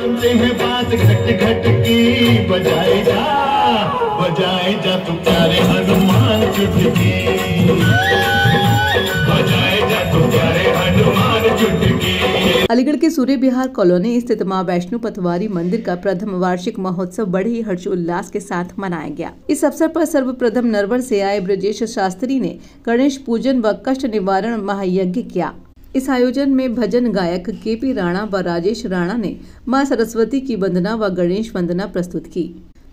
बात घट घट की बजाए जा तू प्यारे हनुमान चुटकी, बजाए जा तू प्यारे हनुमान चुटकी। अलीगढ़ के सूर्य बिहार कॉलोनी स्थित माँ वैष्णो पथवारी मंदिर का प्रथम वार्षिक महोत्सव बड़े ही हर्षोल्लास के साथ मनाया गया। इस अवसर पर सर्वप्रथम नरवर से आए ब्रजेश शास्त्री ने गणेश पूजन व कष्ट निवारण महायज्ञ किया। इस आयोजन में भजन गायक केपी राणा व राजेश राणा ने मां सरस्वती की वंदना व गणेश वंदना प्रस्तुत की,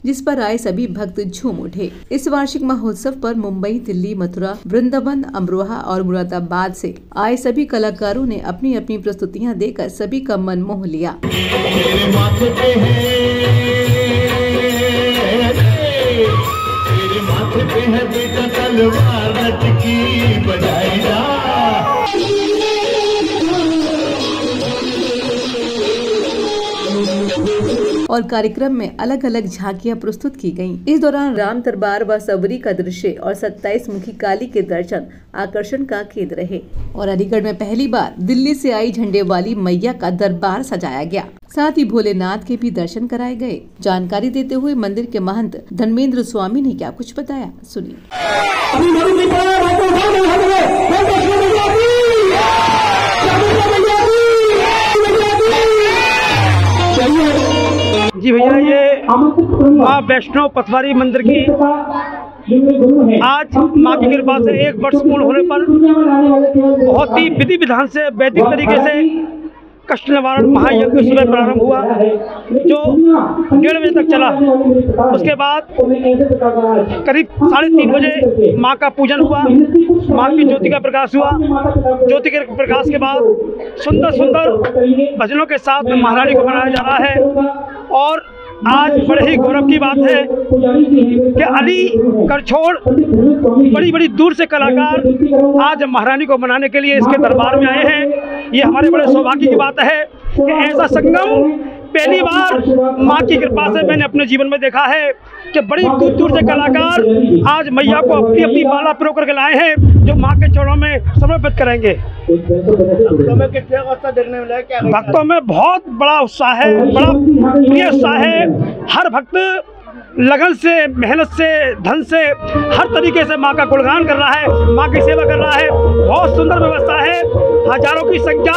जिस पर आए सभी भक्त झूम उठे। इस वार्षिक महोत्सव पर मुंबई, दिल्ली, मथुरा, वृंदावन, अमरोहा और मुरादाबाद से आए सभी कलाकारों ने अपनी अपनी प्रस्तुतियां देकर सभी का मन मोह लिया। और कार्यक्रम में अलग अलग झांकियां प्रस्तुत की गईं। इस दौरान राम दरबार व सबरी का दृश्य और 27 मुखी काली के दर्शन आकर्षण का केंद्र रहे। और अलीगढ़ में पहली बार दिल्ली से आई झंडे वाली मैया का दरबार सजाया गया, साथ ही भोलेनाथ के भी दर्शन कराए गए। जानकारी देते हुए मंदिर के महंत धर्मेंद्र स्वामी ने क्या कुछ बताया, सुनिए। जी भैया, ये माँ वैष्णो पथवारी मंदिर की आज माँ की कृपा से 1 वर्ष पूर्ण होने पर बहुत ही विधि विधान से वैदिक तरीके से कष्ट निवारण महायज्ञ सुबह प्रारंभ हुआ जो 1:30 बजे तक चला। उसके बाद करीब 3:30 बजे माँ का पूजन हुआ, माँ की ज्योति का प्रकाश हुआ। ज्योति के प्रकाश के बाद सुंदर सुंदर भजनों के साथ महारानी को बनाया जा रहा है। और आज बड़े ही गौरव की बात है कि अली कर छोड़ बड़ी बड़ी दूर से कलाकार आज महारानी को मनाने के लिए इसके दरबार में आए हैं। ये हमारे बड़े सौभाग्य की बात है कि ऐसा संगम पहली बार माँ की कृपा से मैंने अपने जीवन में देखा है कि बड़ी दूर दूर से कलाकार आज मैया को अपनी अपनी माला पिरो करके लाए हैं जो माँ के चरणों में समर्पित करेंगे। भक्तों में बहुत बड़ा उत्साह है, बड़ा प्रिय उत्साह है। हर भक्त लगन से, मेहनत से, धन से, हर तरीके से माँ का गुणगान कर रहा है, माँ की सेवा कर रहा है। बहुत सुंदर व्यवस्था है, हजारों की संख्या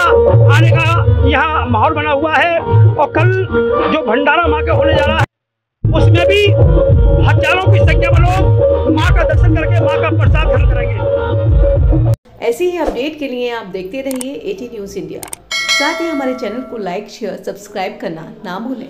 आने का यहाँ माहौल बना हुआ है। और कल जो भंडारा माँ का होने जा रहा है उसमें भी हजारों की संख्या में लोग माँ का दर्शन करके माँ का प्रसाद ग्रहण करेंगे। ऐसी ही अपडेट के लिए आप देखते रहिए AT News India। साथ ही हमारे चैनल को लाइक, शेयर, सब्सक्राइब करना ना भूलें।